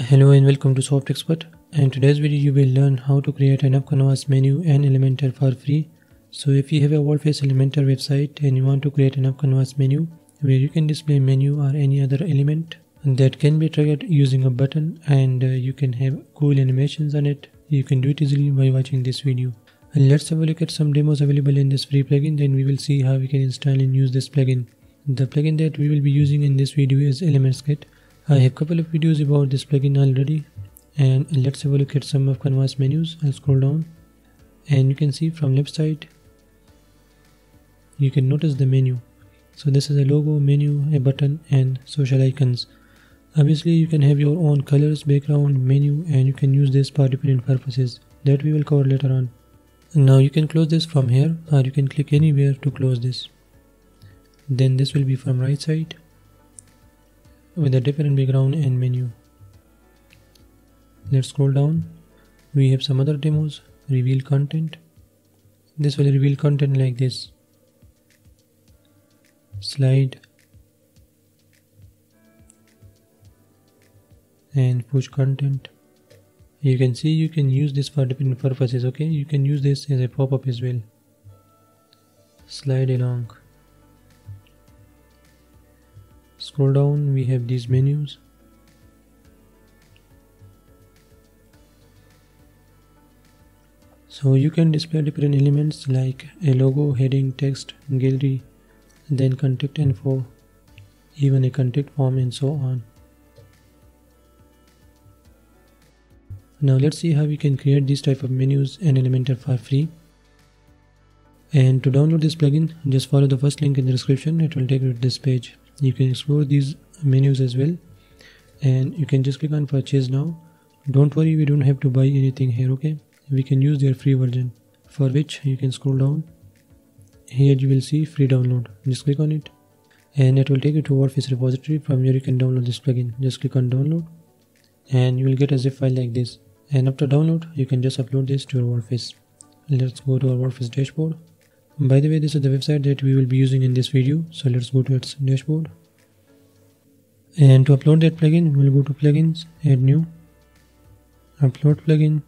Hello and welcome to Soft Expert. In today's video you will learn how to create an offcanvas menu and Elementor for free. So if you have a WordPress Elementor website and you want to create an offcanvas menu where you can display menu or any other element that can be triggered using a button, and you can have cool animations on it, you can do it easily by watching this video. And let's have a look at some demos available in this free plugin, then we will see how we can install and use this plugin. The plugin that we will be using in this video is ElementsKit. I have a couple of videos about this plugin already, and let's have a look at some of offcanvas menus. I'll scroll down and you can see from left side you can notice the menu. So this is a logo, menu, a button and social icons. Obviously you can have your own colors, background, menu, and you can use this for different purposes that we will cover later on. Now you can close this from here, or you can click anywhere to close this. Then this will be from right side with a different background and menu. Let's scroll down. We have some other demos. Reveal content. This will reveal content like this. Slide. And push content. You can see you can use this for different purposes, okay? You can use this as a pop-up as well. Slide along. Scroll down, we have these menus. So you can display different elements like a logo, heading, text, gallery, then contact info, even a contact form and so on. Now let's see how we can create these type of menus and Elementor for free. And to download this plugin, just follow the first link in the description, it will take you to this page. You can explore these menus as well, and you can just click on purchase now. Don't worry, we don't have to buy anything here, okay? We can use their free version, for which you can scroll down. Here you will see free download. Just click on it and it will take you to WordPress repository. From here you can download this plugin. Just click on download and you will get a zip file like this, and after download you can just upload this to your WordPress. Let's go to our WordPress dashboard. By the way, this is the website that we will be using in this video, so let's go to its dashboard. And to upload that plugin, we'll go to plugins, add new, upload plugin,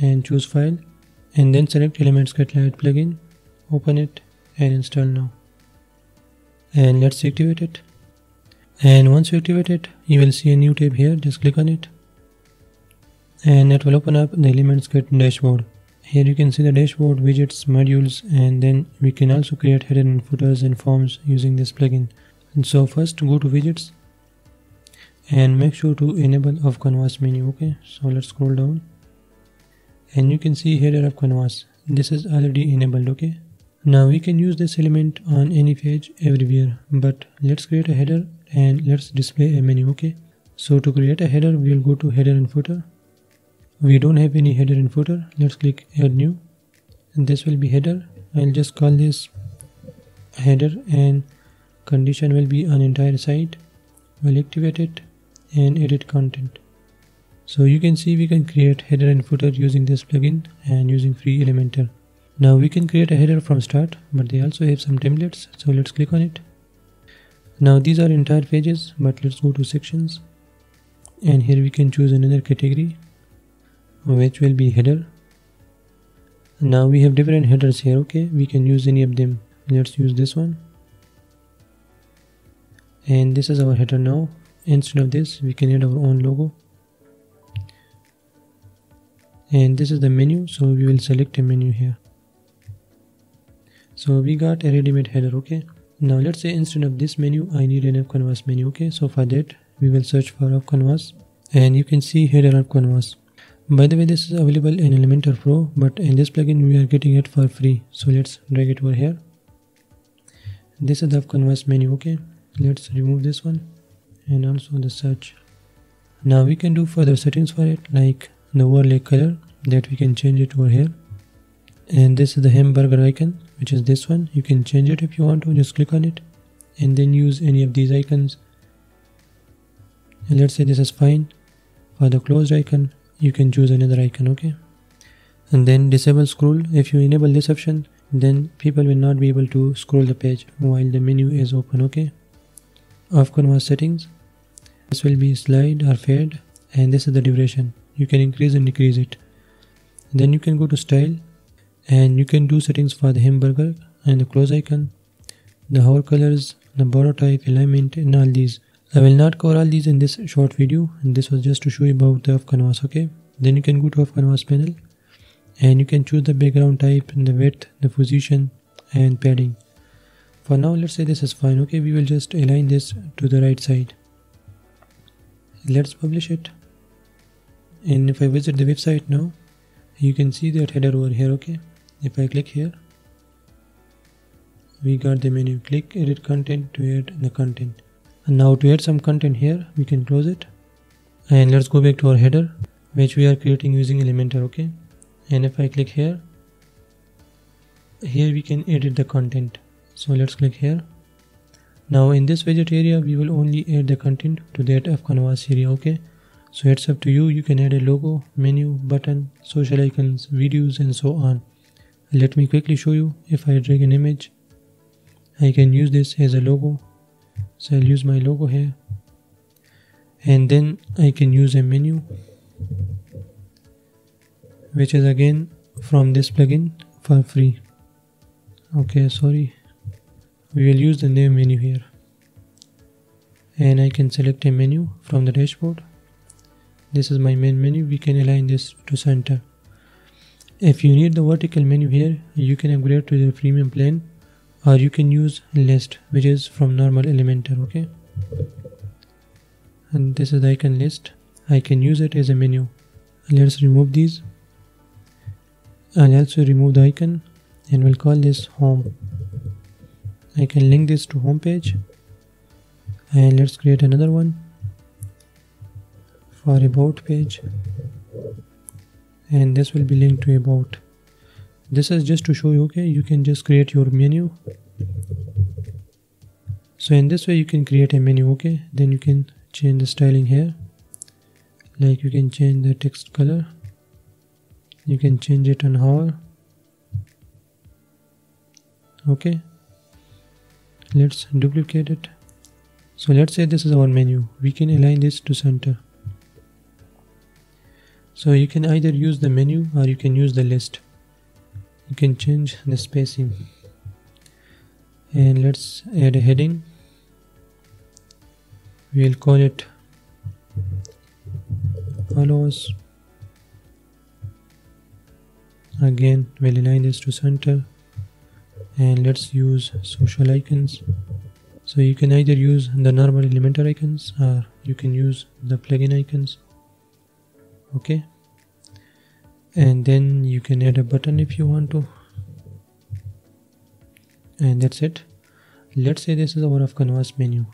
and choose file, and then select ElementsKit Lite plugin, open it and install now. And let's activate it. And once you activate it, you will see a new tab here. Just click on it and it will open up the ElementsKit dashboard. Here you can see the dashboard, widgets, modules, and then we can also create headers and footers and forms using this plugin. And so first go to widgets and make sure to enable offcanvas menu, okay? So let's scroll down and you can see header offcanvas. This is already enabled, okay? Now we can use this element on any page everywhere, but let's create a header and let's display a menu, okay? So to create a header, we will go to header and footer. We don't have any header and footer. Let's click add new and this will be header. I'll just call this header and condition will be an entire site. We'll activate it and edit content. So you can see we can create header and footer using this plugin and using free Elementor. Now we can create a header from start, but they also have some templates, so let's click on it. Now these are entire pages, but let's go to sections and here we can choose another category which will be header. Now we have different headers here, okay? We can use any of them. Let's use this one and this is our header. Now instead of this we can add our own logo, and this is the menu, so we will select a menu here. So we got a ready-made header, okay? Now let's say instead of this menu I need an offcanvas menu, okay? So for that we will search for offcanvas and you can see header offcanvas. By the way, this is available in Elementor Pro, but in this plugin we are getting it for free. So let's drag it over here. This is the offcanvas menu, okay? Let's remove this one and also the search. Now we can do further settings for it, like the overlay color, that we can change it over here. And this is the hamburger icon, which is this one. You can change it if you want to, just click on it and then use any of these icons. And let's say this is fine. For the closed icon, you can choose another icon, okay? And then disable scroll. If you enable this option, then people will not be able to scroll the page while the menu is open, okay? Offcanvas settings. This will be slide or fade. and this is the duration. You can increase and decrease it. Then you can go to style and you can do settings for the hamburger and the close icon, the hover colors, the border type, alignment, and all these. I will not cover all these in this short video, and this was just to show you about the offcanvas. Okay, then you can go to offcanvas panel and you can choose the background type and the width, the position and padding. For now, let's say this is fine. Okay, we will just align this to the right side. Let's publish it, and if I visit the website now, you can see that header over here. Okay, if I click here, we got the menu. Click edit content to add the content. And now to add some content here, we can close it, and let's go back to our header which we are creating using Elementor. Okay, and if I click here, here we can edit the content. So let's click here. Now in this widget area, we will only add the content to that offcanvas area. Okay, so it's up to you. You can add a logo, menu, button, social icons, videos, and so on. Let me quickly show you. If I drag an image, I can use this as a logo. So I'll use my logo here, and then I can use a menu which is again from this plugin for free. Okay, sorry, we will use the name menu here, and I can select a menu from the dashboard. This is my main menu. We can align this to center. If you need the vertical menu here, you can upgrade to the premium plan, or you can use list, which is from normal Elementor. Okay, and this is the icon list. I can use it as a menu. Let's remove these. I'll also remove the icon, and we'll call this home. I can link this to home page, and let's create another one for about page, and this will be linked to about. This is just to show you. Okay, you can just create your menu. So in this way you can create a menu. Okay, then you can change the styling here, like you can change the text color, you can change it on hover. Okay, let's duplicate it. So let's say this is our menu. We can align this to center. So you can either use the menu or you can use the list. You can change the spacing, and let's add a heading. We'll call it follows. Again, we'll align this to center, and let's use social icons. So you can either use the normal Elementor icons or you can use the plugin icons. Okay, and then you can add a button if you want to, and that's it. Let's say this is our offcanvas menu.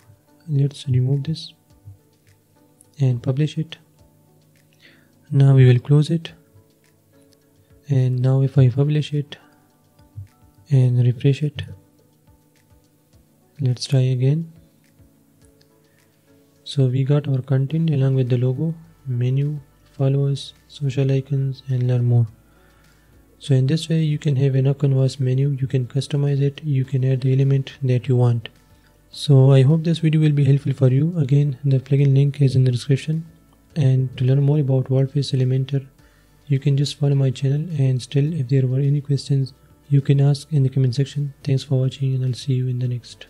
Let's remove this and publish it. Now we will close it, and now if I publish it and refresh it, let's try again. So we got our content along with the logo, menu, followers, social icons, and learn more. So in this way you can have an offcanvas menu. You can customize it, you can add the element that you want. So I hope this video will be helpful for you. Again, the plugin link is in the description, and to learn more about WordPress Elementor, you can just follow my channel, and still if there were any questions, you can ask in the comment section. Thanks for watching, and I'll see you in the next.